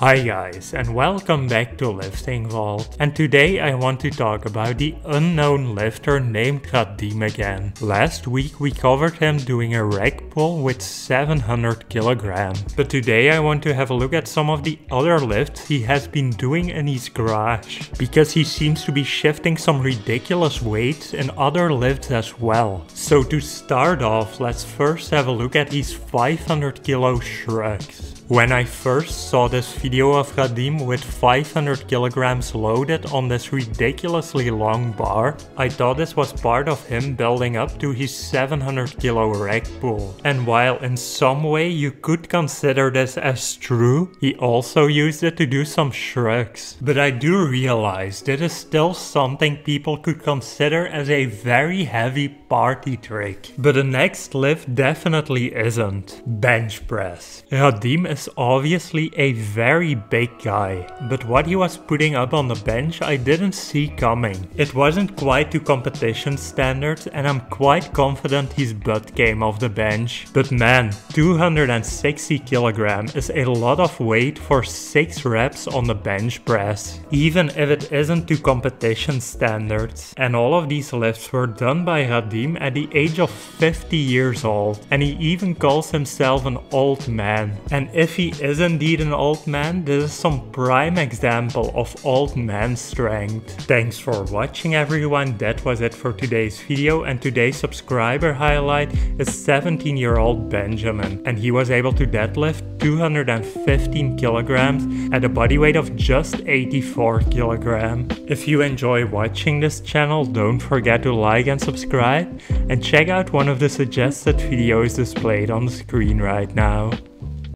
Hi guys, and welcome back to Lifting Vault, and today I want to talk about the unknown lifter named Khadim again. Last week we covered him doing a rack pull with 700 kg, but today I want to have a look at some of the other lifts he has been doing in his garage, because he seems to be shifting some ridiculous weights in other lifts as well. So to start off, let's first have a look at his 500 kg shrugs. When I first saw this video of Khadim with 500 kg loaded on this ridiculously long bar, I thought this was part of him building up to his 700 kg rack pull. And while in some way you could consider this as true, he also used it to do some shrugs. But I do realize this is still something people could consider as a very heavy party trick. But the next lift definitely isn't. Bench press. Khadim is obviously a very big guy, but what he was putting up on the bench I didn't see coming. It wasn't quite to competition standards, and I'm quite confident his butt came off the bench. But man, 260 kg is a lot of weight for 6 reps on the bench press, even if it isn't to competition standards. And all of these lifts were done by Khadim at the age of 50 years old, and he even calls himself an old man. And if he is indeed an old man, this is some prime example of old man strength. Thanks for watching everyone, that was it for today's video, and today's subscriber highlight is 17-year-old Benjamin, and he was able to deadlift 215 kg at a body weight of just 84 kg. If you enjoy watching this channel, don't forget to like and subscribe, and check out one of the suggested videos displayed on the screen right now.